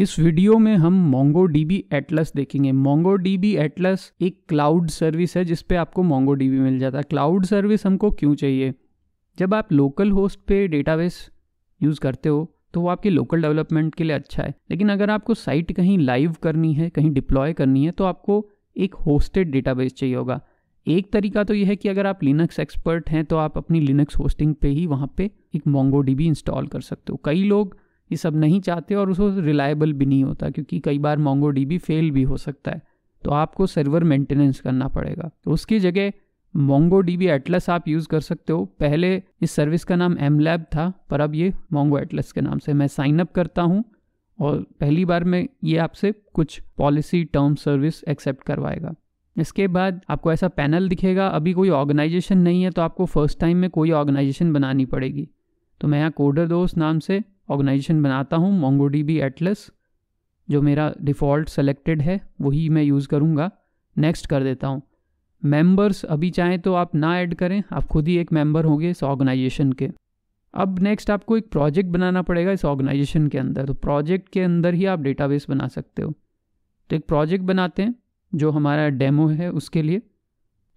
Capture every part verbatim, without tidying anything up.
इस वीडियो में हम MongoDB Atlas देखेंगे। MongoDB Atlas एक क्लाउड सर्विस है जिसपे आपको MongoDB मिल जाता है। क्लाउड सर्विस हमको क्यों चाहिए? जब आप लोकल होस्ट पे डेटाबेस यूज़ करते हो तो वो आपके लोकल डेवलपमेंट के लिए अच्छा है, लेकिन अगर आपको साइट कहीं लाइव करनी है, कहीं डिप्लॉय करनी है, तो आपको एक होस्टेड डेटाबेस चाहिए होगा। एक तरीका तो यह है कि अगर आप लिनक्स एक्सपर्ट हैं तो आप अपनी लिनक्स होस्टिंग पे ही वहाँ पे एक MongoDB इंस्टॉल कर सकते हो। कई लोग ये सब नहीं चाहते और उसको रिलायबल भी नहीं होता, क्योंकि कई बार MongoDB फेल भी हो सकता है, तो आपको सर्वर मेंटेनेंस करना पड़ेगा। तो उसकी जगह MongoDB Atlas आप यूज़ कर सकते हो। पहले इस सर्विस का नाम mLab था, पर अब ये Mongo Atlas के नाम से मैं साइन अप करता हूँ और पहली बार में ये आपसे कुछ पॉलिसी टर्म सर्विस एक्सेप्ट करवाएगा। इसके बाद आपको ऐसा पैनल दिखेगा। अभी कोई ऑर्गेनाइजेशन नहीं है तो आपको फर्स्ट टाइम में कोई ऑर्गेनाइजेशन बनानी पड़ेगी। तो मैं यहाँ कोडर दोस्त नाम से ऑर्गेनाइजेशन बनाता हूँ। MongoDB Atlas जो मेरा डिफ़ॉल्ट सेलेक्टेड है वही मैं यूज़ करूँगा। नेक्स्ट कर देता हूँ। मेंबर्स अभी चाहें तो आप ना ऐड करें, आप खुद ही एक मेंबर होंगे इस ऑर्गेनाइजेशन के। अब नेक्स्ट आपको एक प्रोजेक्ट बनाना पड़ेगा इस ऑर्गेनाइजेशन के अंदर, तो प्रोजेक्ट के अंदर ही आप डेटाबेस बना सकते हो। तो एक प्रोजेक्ट बनाते हैं जो हमारा डेमो है उसके लिए।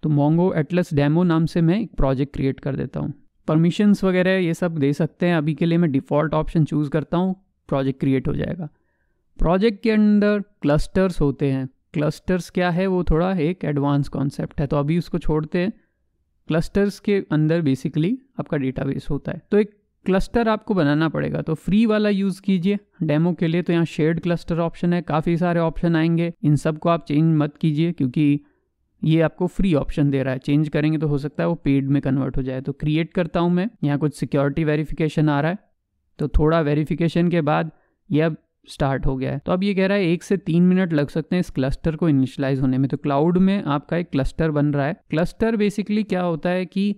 तो Mongo Atlas डेमो नाम से मैं एक प्रोजेक्ट क्रिएट कर देता हूँ। परमिशंस वगैरह ये सब दे सकते हैं। अभी के लिए मैं डिफ़ॉल्ट ऑप्शन चूज़ करता हूँ, प्रोजेक्ट क्रिएट हो जाएगा। प्रोजेक्ट के अंदर क्लस्टर्स होते हैं। क्लस्टर्स क्या है वो थोड़ा एक एडवांस कॉन्सेप्ट है, तो अभी उसको छोड़ते हैं। क्लस्टर्स के अंदर बेसिकली आपका डेटाबेस होता है। तो एक क्लस्टर आपको बनाना पड़ेगा, तो फ्री वाला यूज़ कीजिए डेमो के लिए। तो यहाँ शेयर्ड क्लस्टर ऑप्शन है, काफ़ी सारे ऑप्शन आएंगे। इन सब को आप चेंज मत कीजिए क्योंकि ये आपको फ्री ऑप्शन दे रहा है। चेंज करेंगे तो हो सकता है वो पेड में कन्वर्ट हो जाए। तो क्रिएट करता हूँ मैं। यहाँ कुछ सिक्योरिटी वेरिफिकेशन आ रहा है, तो थोड़ा वेरिफिकेशन के बाद ये अब स्टार्ट हो गया है। तो अब ये कह रहा है एक से तीन मिनट लग सकते हैं इस क्लस्टर को इनिशियलाइज होने में। तो क्लाउड में आपका एक क्लस्टर बन रहा है। क्लस्टर बेसिकली क्या होता है कि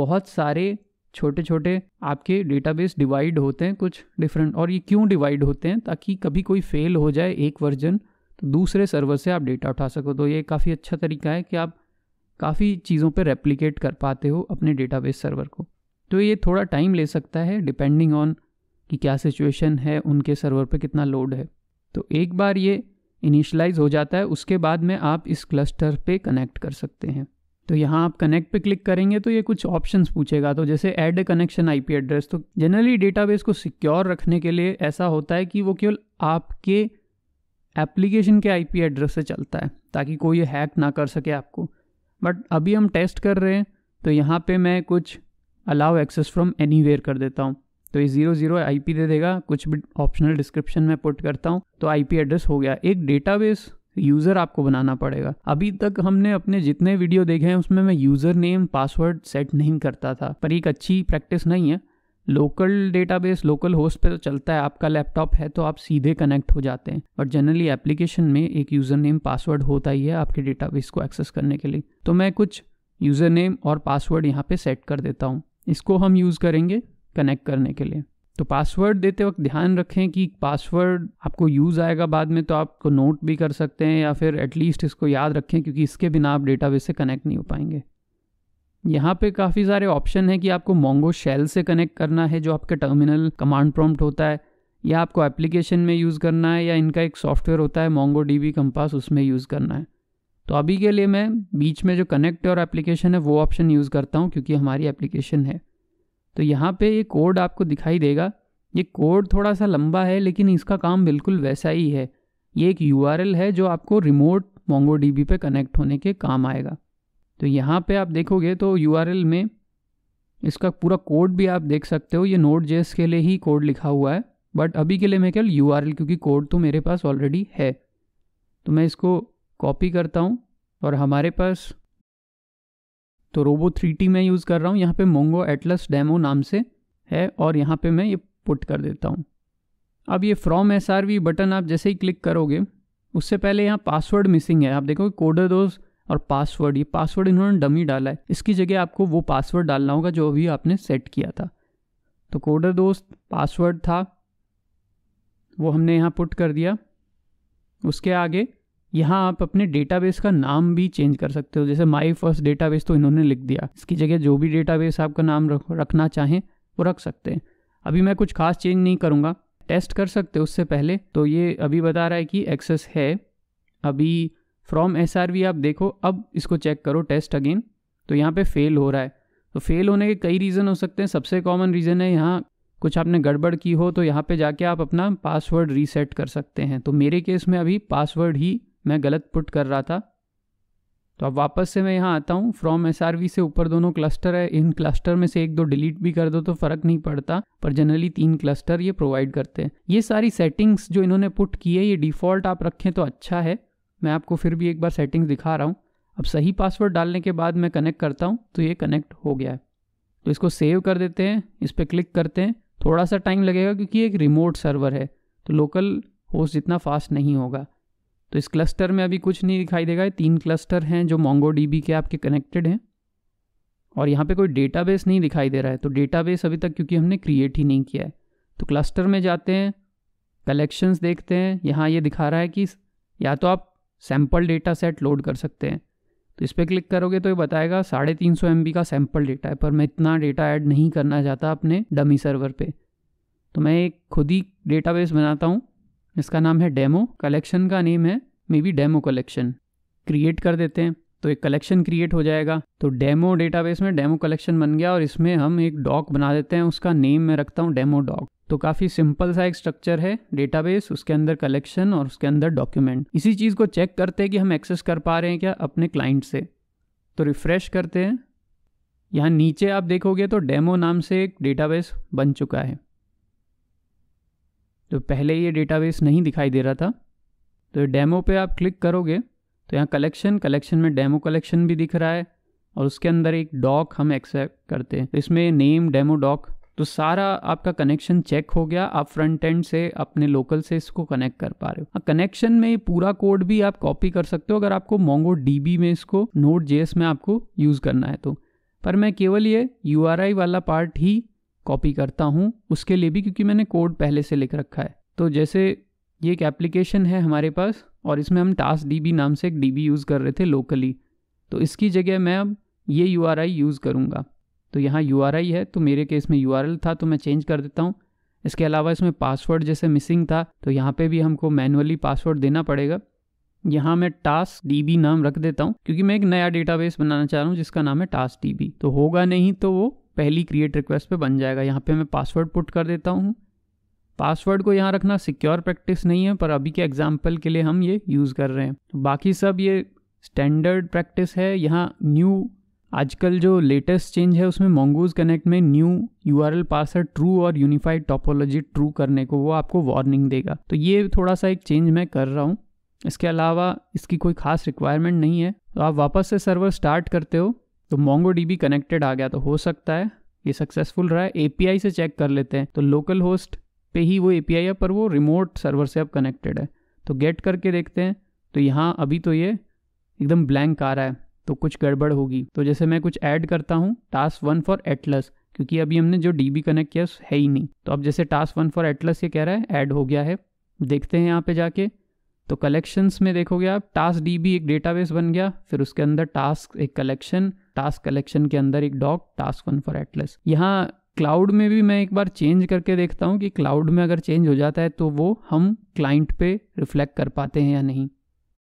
बहुत सारे छोटे छोटे आपके डेटाबेस डिवाइड होते हैं कुछ डिफरेंट। और ये क्यों डिवाइड होते हैं? ताकि कभी कोई फेल हो जाए एक वर्जन तो दूसरे सर्वर से आप डेटा उठा सको। तो ये काफ़ी अच्छा तरीका है कि आप काफ़ी चीज़ों पे रेप्लिकेट कर पाते हो अपने डेटाबेस सर्वर को। तो ये थोड़ा टाइम ले सकता है डिपेंडिंग ऑन कि क्या सिचुएशन है, उनके सर्वर पे कितना लोड है। तो एक बार ये इनिशलाइज हो जाता है उसके बाद में आप इस क्लस्टर पे कनेक्ट कर सकते हैं। तो यहाँ आप कनेक्ट पे क्लिक करेंगे तो ये कुछ ऑप्शंस पूछेगा। तो जैसे add a connection IP address. तो जनरली डेटाबेस को सिक्योर रखने के लिए ऐसा होता है कि वो केवल आपके एप्लीकेशन के आईपी एड्रेस से चलता है ताकि कोई हैक ना कर सके आपको। बट अभी हम टेस्ट कर रहे हैं तो यहाँ पे मैं कुछ अलाउ एक्सेस फ्रॉम एनीवेयर कर देता हूँ। तो ये जीरो जीरो आईपी दे देगा। कुछ भी ऑप्शनल डिस्क्रिप्शन में पुट करता हूँ तो आईपी एड्रेस हो गया। एक डेटाबेस यूज़र आपको बनाना पड़ेगा। अभी तक हमने अपने जितने वीडियो देखे हैं उसमें मैं यूज़र नेम पासवर्ड सेट नहीं करता था, पर एक अच्छी प्रैक्टिस नहीं है। लोकल डेटाबेस लोकल होस्ट पे तो चलता है, आपका लैपटॉप है तो आप सीधे कनेक्ट हो जाते हैं, बट जनरली एप्लीकेशन में एक यूज़र नेम पासवर्ड होता ही है आपके डेटाबेस को एक्सेस करने के लिए। तो मैं कुछ यूज़र नेम और पासवर्ड यहाँ पे सेट कर देता हूँ। इसको हम यूज़ करेंगे कनेक्ट करने के लिए। तो पासवर्ड देते वक्त ध्यान रखें कि पासवर्ड आपको यूज़ आएगा बाद में, तो आपको नोट भी कर सकते हैं या फिर एटलीस्ट इसको याद रखें क्योंकि इसके बिना आप डेटाबेस से कनेक्ट नहीं हो पाएंगे। यहाँ पे काफ़ी सारे ऑप्शन हैं कि आपको Mongo शेल से कनेक्ट करना है जो आपके टर्मिनल कमांड प्रॉम्प्ट होता है, या आपको एप्लीकेशन में यूज़ करना है, या इनका एक सॉफ्टवेयर होता है MongoDB कंपास उसमें यूज़ करना है। तो अभी के लिए मैं बीच में जो कनेक्ट और एप्लीकेशन है वो ऑप्शन यूज़ करता हूँ क्योंकि हमारी एप्लीकेशन है। तो यहाँ पे ये कोड आपको दिखाई देगा। ये कोड थोड़ा सा लंबा है लेकिन इसका काम बिल्कुल वैसा ही है। ये एक यूआरएल है जो आपको रिमोट MongoDB पे कनेक्ट होने के काम आएगा। तो यहाँ पे आप देखोगे तो यूआरएल में इसका पूरा कोड भी आप देख सकते हो। ये NodeJS के लिए ही कोड लिखा हुआ है, बट अभी के लिए मैं केवल यूआरएल, क्योंकि कोड तो मेरे पास ऑलरेडी है। तो मैं इसको कॉपी करता हूँ और हमारे पास तो रोबो थ्री टी मैं यूज़ कर रहा हूँ। यहाँ पे Mongo Atlas डेमो नाम से है और यहाँ पे मैं ये पुट कर देता हूँ। अब ये फ्रॉम एसआरवी बटन आप जैसे ही क्लिक करोगे उससे पहले यहाँ पासवर्ड मिसिंग है। आप देखोगे कोडर दोस्त और पासवर्ड, ये पासवर्ड इन्होंने डमी डाला है। इसकी जगह आपको वो पासवर्ड डालना होगा जो अभी आपने सेट किया था। तो कोडर दोस्त पासवर्ड था वो हमने यहाँ पुट कर दिया। उसके आगे यहाँ आप अपने डेटाबेस का नाम भी चेंज कर सकते हो। जैसे माई फर्स्ट डेटाबेस तो इन्होंने लिख दिया, इसकी जगह जो भी डेटाबेस आपका नाम रखना चाहें वो रख सकते हैं। अभी मैं कुछ खास चेंज नहीं करूँगा। टेस्ट कर सकते हो उससे पहले। तो ये अभी बता रहा है कि एक्सेस है अभी फ्रॉम एस आर वी। आप देखो अब इसको चेक करो टेस्ट अगेन, तो यहाँ पे फेल हो रहा है। तो फेल होने के कई रीज़न हो सकते हैं। सबसे कॉमन रीज़न है यहाँ कुछ आपने गड़बड़ की हो, तो यहाँ पे जाके आप अपना पासवर्ड रीसेट कर सकते हैं। तो मेरे केस में अभी पासवर्ड ही मैं गलत पुट कर रहा था। तो अब वापस से मैं यहाँ आता हूँ, फ्रॉम एस आर वी से ऊपर दोनों क्लस्टर है, इन क्लस्टर में से एक दो डिलीट भी कर दो तो फ़र्क नहीं पड़ता, पर जनरली तीन क्लस्टर ये प्रोवाइड करते हैं। ये सारी सेटिंग्स जो इन्होंने पुट की है ये डिफ़ॉल्ट आप रखें तो अच्छा है। मैं आपको फिर भी एक बार सेटिंग्स दिखा रहा हूँ। अब सही पासवर्ड डालने के बाद मैं कनेक्ट करता हूँ तो ये कनेक्ट हो गया है। तो इसको सेव कर देते हैं, इस पर क्लिक करते हैं। थोड़ा सा टाइम लगेगा क्योंकि एक रिमोट सर्वर है, तो लोकल होस्ट जितना फास्ट नहीं होगा। तो इस क्लस्टर में अभी कुछ नहीं दिखाई देगा। तीन क्लस्टर हैं जो MongoDB के आपके कनेक्टेड हैं, और यहाँ पे कोई डेटाबेस नहीं दिखाई दे रहा है। तो डेटाबेस अभी तक क्योंकि हमने क्रिएट ही नहीं किया है। तो क्लस्टर में जाते हैं, कलेक्शंस देखते हैं। यहाँ ये दिखा रहा है कि या तो आप सैम्पल डेटा सेट लोड कर सकते हैं, तो इस पर क्लिक करोगे तो ये बताएगा साढ़े तीन सौ एम बी का सैम्पल डेटा है, पर मैं इतना डेटा ऐड नहीं करना चाहता अपने डमी सर्वर पे। तो मैं एक खुद ही डेटाबेस बनाता हूँ, इसका नाम है डेमो। कलेक्शन का नेम है maybe demo collection. Create कर देते हैं तो एक कलेक्शन क्रिएट हो जाएगा। तो डेमो डेटाबेस में डेमो कलेक्शन बन गया, और इसमें हम एक डॉक बना देते हैं, उसका नेम मैं रखता हूँ डेमो डॉक। तो काफ़ी सिंपल सा एक स्ट्रक्चर है, डेटाबेस, उसके अंदर कलेक्शन और उसके अंदर डॉक्यूमेंट। इसी चीज़ को चेक करते हैं कि हम एक्सेस कर पा रहे हैं क्या अपने क्लाइंट से। तो रिफ़्रेश करते हैं, यहाँ नीचे आप देखोगे तो डेमो नाम से एक डेटाबेस बन चुका है। तो पहले ये डेटाबेस नहीं दिखाई दे रहा था। तो डेमो पे आप क्लिक करोगे तो यहाँ कलेक्शन, कलेक्शन में डेमो कलेक्शन भी दिख रहा है, और उसके अंदर एक डॉक हम एक्सेस करते हैं, तो इसमें नेम डेमो डॉक। तो सारा आपका कनेक्शन चेक हो गया, आप फ्रंट एंड से अपने लोकल से इसको कनेक्ट कर पा रहे हो। कनेक्शन में पूरा कोड भी आप कॉपी कर सकते हो अगर आपको MongoDB में इसको नोड जे एस में आपको यूज़ करना है तो, पर मैं केवल ये यू आर आई वाला पार्ट ही कॉपी करता हूँ, उसके लिए भी क्योंकि मैंने कोड पहले से लिख रखा है। तो जैसे ये एक एप्लीकेशन है हमारे पास, और इसमें हम टास्क डीबी नाम से एक डीबी यूज़ कर रहे थे लोकली, तो इसकी जगह मैं अब ये यूआरआई यूज़ करूँगा। तो यहाँ यूआरआई है, तो मेरे केस में यूआरएल था तो मैं चेंज कर देता हूँ। इसके अलावा इसमें पासवर्ड जैसे मिसिंग था, तो यहाँ पर भी हमको मैनुअली पासवर्ड देना पड़ेगा। यहाँ मैं टास्क डीबी नाम रख देता हूँ क्योंकि मैं एक नया डेटाबेस बनाना चाह रहा हूँ जिसका नाम है टास्क डीबी। तो होगा नहीं तो वो पहली क्रिएट रिक्वेस्ट पे बन जाएगा। यहाँ पे मैं पासवर्ड पुट कर देता हूँ। पासवर्ड को यहाँ रखना सिक्योर प्रैक्टिस नहीं है, पर अभी के एग्जांपल के लिए हम ये यूज़ कर रहे हैं। तो बाकी सब ये स्टैंडर्ड प्रैक्टिस है। यहाँ न्यू आजकल जो लेटेस्ट चेंज है उसमें Mongo's कनेक्ट में न्यू यूआरएल पार्सर ट्रू और यूनिफाइड टॉपोलॉजी ट्रू करने को वो आपको वार्निंग देगा। तो ये थोड़ा सा एक चेंज मैं कर रहा हूँ, इसके अलावा इसकी कोई खास रिक्वायरमेंट नहीं है। तो आप वापस से सर्वर स्टार्ट करते हो तो MongoDB कनेक्टेड आ गया, तो हो सकता है ये सक्सेसफुल रहा है। एपीआई से चेक कर लेते हैं, तो लोकल होस्ट पे ही वो एपीआई है पर वो रिमोट सर्वर से अब कनेक्टेड है। तो गेट करके देखते हैं, तो यहाँ अभी तो ये एकदम ब्लैंक आ रहा है, तो कुछ गड़बड़ होगी। तो जैसे मैं कुछ ऐड करता हूँ, टास्क वन फॉर एटलस, क्योंकि अभी हमने जो डीबी कनेक्ट किया है ही नहीं। तो अब जैसे टास्क वन फॉर एटलस ये कह रहा है ऐड हो गया है। देखते हैं यहाँ पे जाके, तो कलेक्शंस में देखोगे आप टास्क डीबी एक डेटाबेस बन गया, फिर उसके अंदर टास्क एक कलेक्शन, टास्क कलेक्शन के अंदर एक doc, task one for Atlas. यहाँ क्लाउड में भी मैं एक बार चेंज करके देखता हूँ कि क्लाउड में अगर चेंज हो जाता है तो वो हम क्लाइंट पे रिफ्लेक्ट कर पाते हैं या नहीं।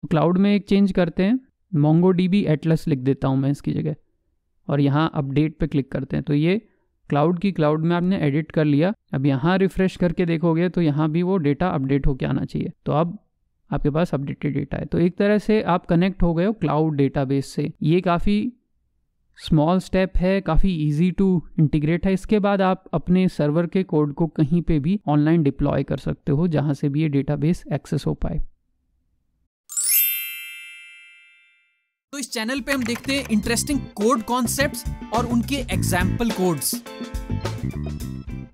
क्लाउड में एक चेंज करते हैं, MongoDB एटलस लिख देता हूँ मैं इसकी जगह, और यहाँ अपडेट पे क्लिक करते हैं। तो ये क्लाउड की क्लाउड में आपने एडिट कर लिया। अब यहाँ रिफ्रेश करके देखोगे तो यहाँ भी वो डेटा अपडेट होके आना चाहिए। तो अब आपके पास अपडेटेड डेटा है। तो एक तरह से आप कनेक्ट हो गए हो क्लाउड डेटाबेस से। ये काफ़ी स्मॉल स्टेप है, काफ़ी इजी टू इंटीग्रेट है। इसके बाद आप अपने सर्वर के कोड को कहीं पे भी ऑनलाइन डिप्लॉय कर सकते हो जहाँ से भी ये डेटाबेस एक्सेस हो पाए। तो इस चैनल पे हम देखते हैं इंटरेस्टिंग कोड कॉन्सेप्ट्स और उनके एग्जाम्पल कोड्स।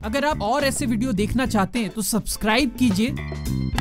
अगर आप और ऐसे वीडियो देखना चाहते हैं तो सब्सक्राइब कीजिए